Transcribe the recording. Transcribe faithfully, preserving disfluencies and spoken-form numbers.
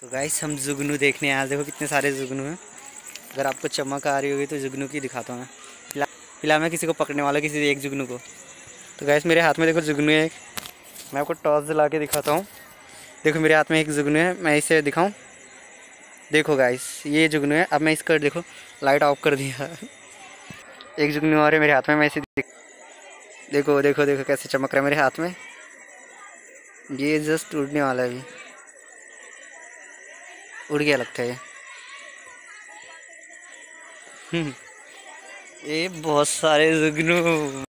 तो गाइस हम जुगनू देखने आए। देखो कितने सारे जुगनू हैं। अगर आपको चमक आ रही होगी तो जुगनू की दिखाता हूँ मैं। फिलहाल फिलहाल मैं किसी को पकड़ने वाला किसी एक जुगनू को। तो गाइस मेरे हाथ में देखो जुगनू है एक। मैं आपको टॉस जला के दिखाता हूँ। देखो मेरे हाथ में एक जुगनू है, मैं इसे दिखाऊँ। देखो गाइस ये जुगनू है। अब मैं इसका देखो लाइट ऑफ कर दिया। एक जुगनू और है मेरे हाथ में, मैं इसे देखो देखो देखो कैसे चमक रहा है मेरे हाथ में। ये जस्ट उड़ने वाला है, अभी उड़ गया लगता है। ये बहुत सारे जुगनू।